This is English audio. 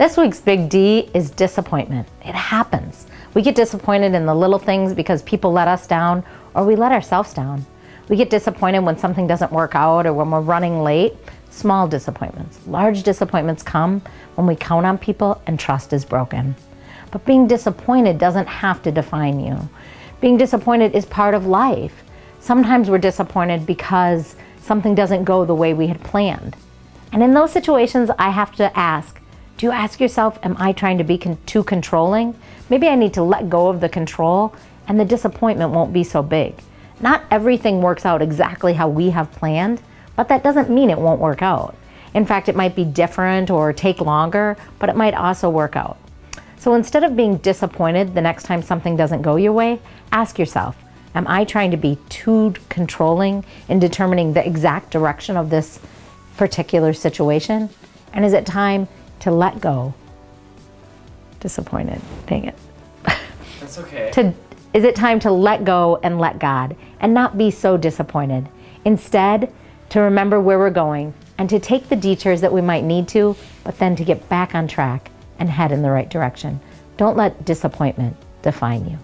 This week's big D is disappointment. It happens. We get disappointed in the little things because people let us down or we let ourselves down. We get disappointed when something doesn't work out or when we're running late. Small disappointments. Large disappointments come when we count on people and trust is broken. But being disappointed doesn't have to define you. Being disappointed is part of life. Sometimes we're disappointed because something doesn't go the way we had planned. And in those situations, I have to ask, do you ask yourself, am I trying to be too controlling? Maybe I need to let go of the control and the disappointment won't be so big. Not everything works out exactly how we have planned, but that doesn't mean it won't work out. In fact, it might be different or take longer, but it might also work out. So instead of being disappointed the next time something doesn't go your way, ask yourself, am I trying to be too controlling in determining the exact direction of this particular situation? And is it time to let go? Disappointed, dang it. That's okay. Is it time to let go and let God and not be so disappointed? Instead, to remember where we're going and to take the detours that we might need to, but then to get back on track and head in the right direction. Don't let disappointment define you.